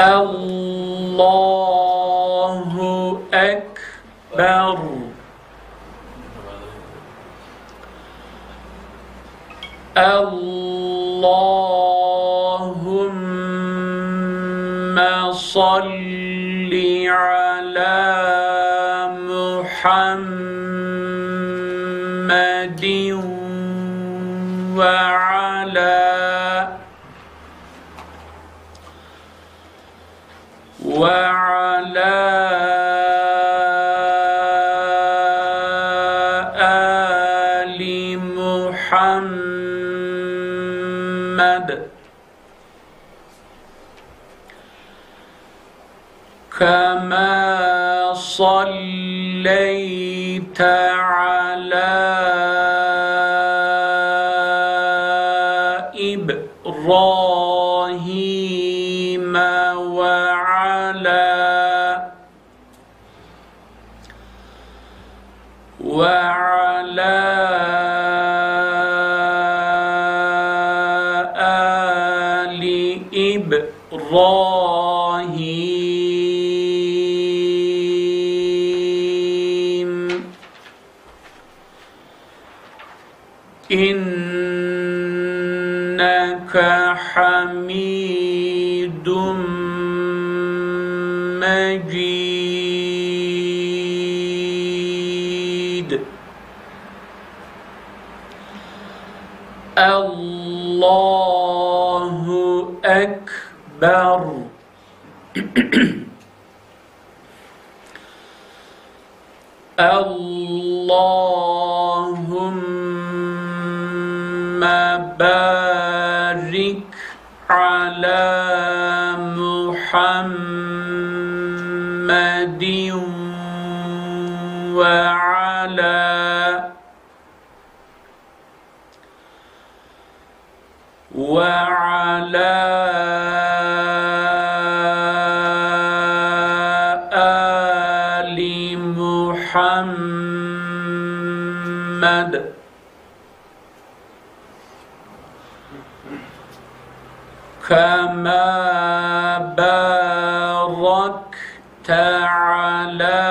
الله أكبر. اللهم صل على محمد وعلى آل محمد كما صليت على إبراهيم وعلى آل إبراهيم إنك حميد مجيد. الله أكبر. اللهم بارك على محمد وعلى آل محمد كما باركت على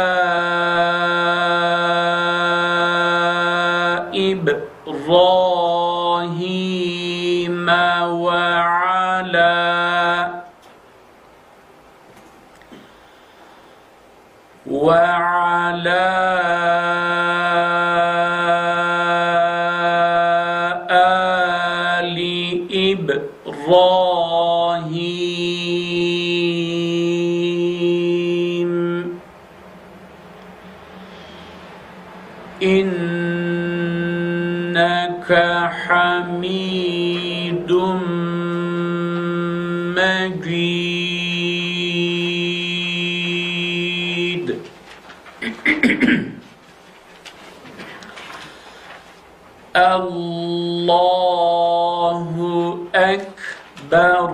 إبراهيم وعلى آل إبراهيم إنك حميد مجيد. الله أكبر.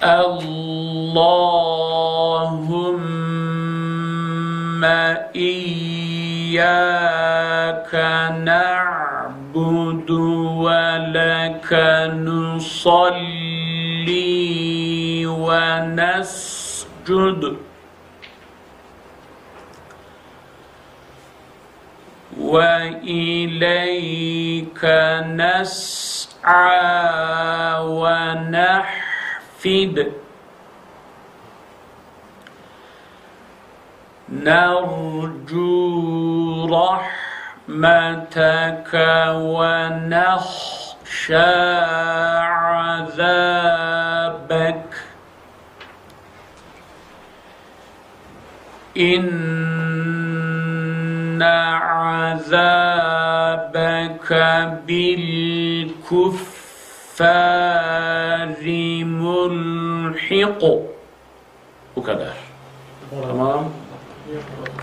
اللهم إياك نعبد ولك نصلي ونسجد. وإليك نسعى ونحفد. نرجو رحمتك ونخشى عذابك. إن عذابك بالكفار ملحق. وكذا تمام.